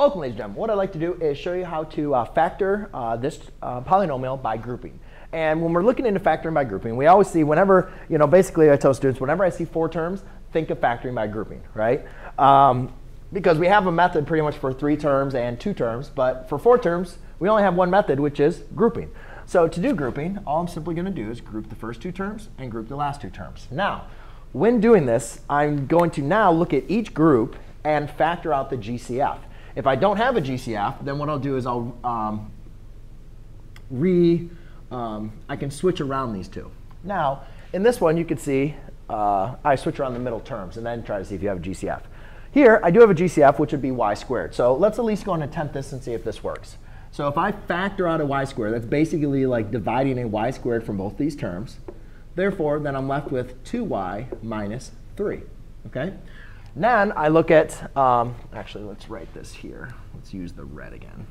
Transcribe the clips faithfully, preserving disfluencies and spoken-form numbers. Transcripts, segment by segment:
Welcome, ladies and gentlemen. What I'd like to do is show you how to uh, factor uh, this uh, polynomial by grouping. And when we're looking into factoring by grouping, we always see whenever, you know, basically I tell students, whenever I see four terms, think of factoring by grouping, right? Um, because we have a method pretty much for three terms and two terms, but for four terms, we only have one method, which is grouping. So to do grouping, all I'm simply going to do is group the first two terms and group the last two terms. Now, when doing this, I'm going to now look at each group and factor out the G C F. If I don't have a G C F, then what I'll do is I'll um, re, um, I can switch around these two. Now, in this one, you can see uh, I switch around the middle terms and then try to see if you have a G C F. Here, I do have a G C F, which would be y squared. So let's at least go and attempt this and see if this works. So if I factor out a y squared, that's basically like dividing a y squared from both these terms. Therefore, then I'm left with two y minus three. Okay? Then I look at, um, actually, let's write this here. Let's use the red again.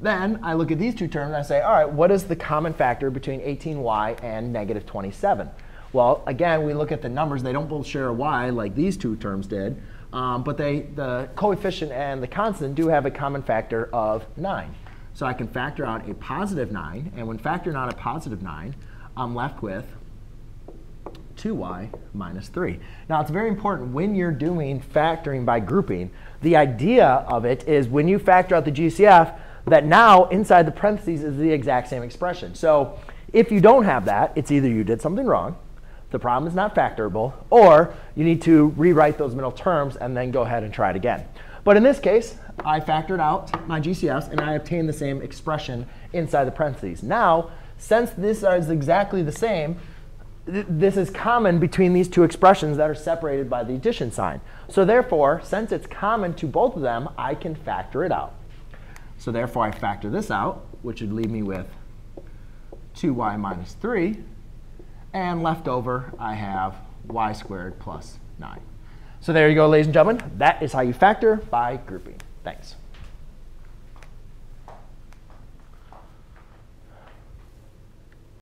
Then I look at these two terms, and I say, all right, what is the common factor between eighteen y and negative twenty-seven? Well, again, we look at the numbers. They don't both share a y like these two terms did. Um, but they, the coefficient and the constant do have a common factor of nine. So I can factor out a positive nine. And when factoring out a positive nine, I'm left with two y minus three. Now, it's very important when you're doing factoring by grouping. The idea of it is when you factor out the G C F, that now inside the parentheses is the exact same expression. So if you don't have that, it's either you did something wrong, the problem is not factorable, or you need to rewrite those middle terms and then go ahead and try it again. But in this case, I factored out my G C Fs, and I obtained the same expression inside the parentheses. Now, since this is exactly the same, this is common between these two expressions that are separated by the addition sign. So therefore, since it's common to both of them, I can factor it out. So therefore, I factor this out, which would leave me with two y minus three. And left over, I have y squared plus nine. So there you go, ladies and gentlemen. That is how you factor by grouping. Thanks.